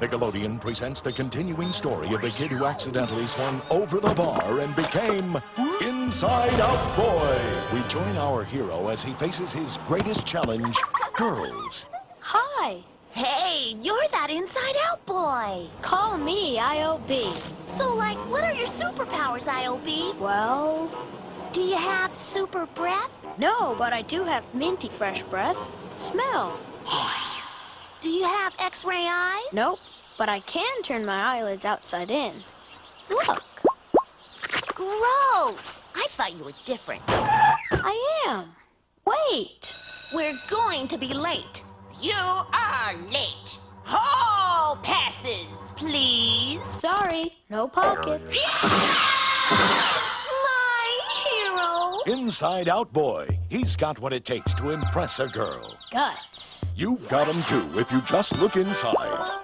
Nickelodeon presents the continuing story of the kid who accidentally swung over the bar and became Inside Out Boy. We join our hero as he faces his greatest challenge, girls. Hi. Hey, you're that Inside Out Boy. Call me IOB. So, like, what are your superpowers, IOB? Well, do you have super breath? No, but I do have minty fresh breath. Smell. Do you have X-ray eyes? Nope, but I can turn my eyelids outside in. Look. Gross! I thought you were different. I am. Wait. We're going to be late. You are late. Hall passes, please. Sorry, no pockets. My hero. Inside Out Boy. He's got what it takes to impress a girl. Guts. You've got them too if you just look inside.